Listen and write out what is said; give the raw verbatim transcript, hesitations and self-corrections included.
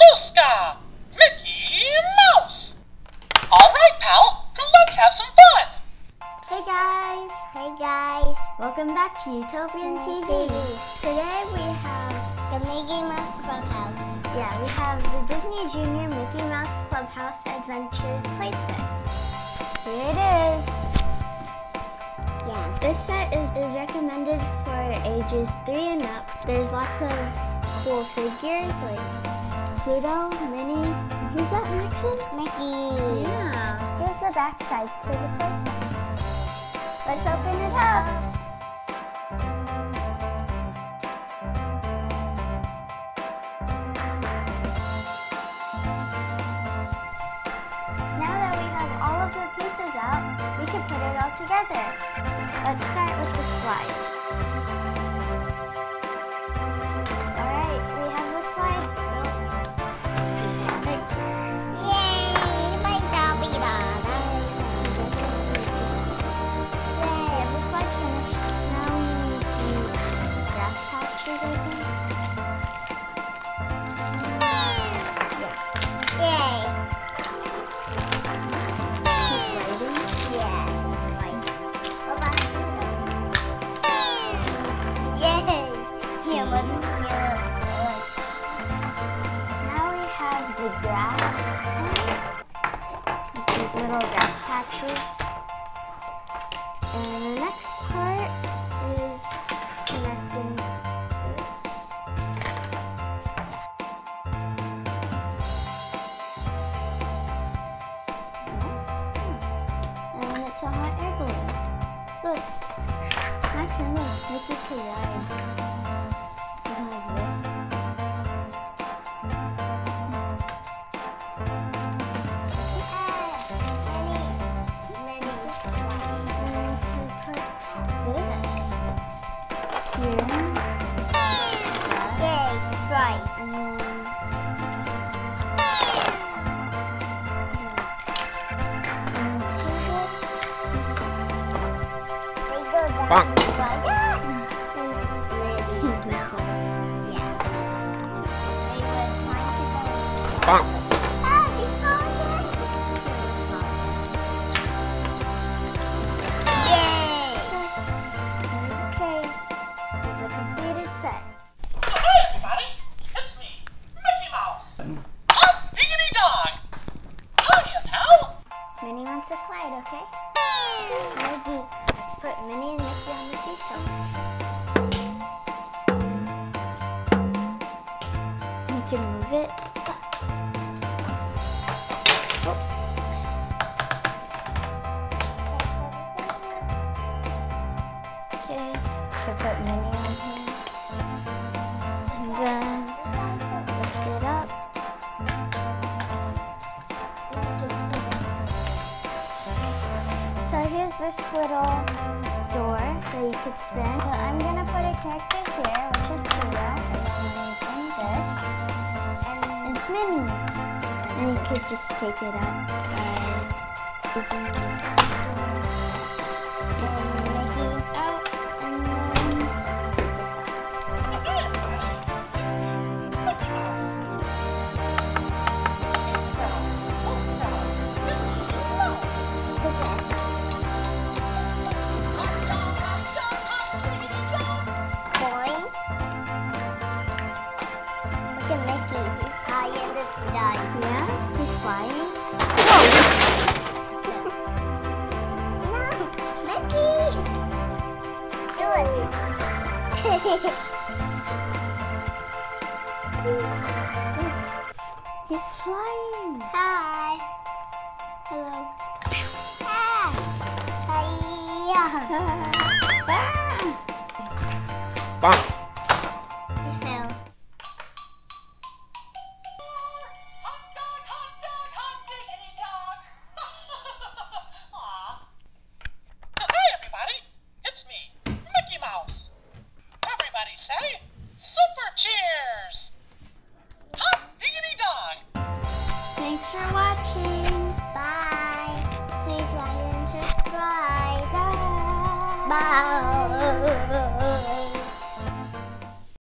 Booska! Mickey Mouse! Alright, pal, let's have some fun! Hey guys! Hey guys! Welcome back to Utopian T V. T V. Today we have the Mickey Mouse Clubhouse. Yeah, we have the Disney Junior Mickey Mouse Clubhouse Adventures playset. Here it is! Yeah. This set is, is recommended for ages three and up. There's lots of cool figures like Pluto, Minnie, who's that, Maxon? Mickey! Yeah! Here's the backside to the playset. Let's open it up! Now that we have all of the pieces out, we can put it all together. Let's start with the slide. Little grass patches. And the next part is connecting this. And it's a hot air balloon. Look, nice and neat. Mickey can ride. Like this. Bonk. Yeah. Yeah. Bonk. Yay! Okay, it's a completed set. Hey everybody, it's me, Mickey Mouse. Hop diggity dog. Hiya, pal. Minnie wants to slide, okay? Mickey. Let's put Minnie and Mickey on the seesaw. You can move it up. Oh. Okay, can put Minnie on here. And then lift it up. So here's this little door that you could spin. So I'm going to put a character here, which is Pluto, and then I'm going to this. And it's Minnie. And you could just take it up and using this door. And Mickey out, and then this one. It's okay. Yeah, he's flying. Whoa! No, Mickey! Do it! He's flying! Hi! Hello. Hi! Hi! Bang! Say, super cheers! Hop diggity dog! Thanks for watching! Bye! Please like and subscribe! Bye! Bye!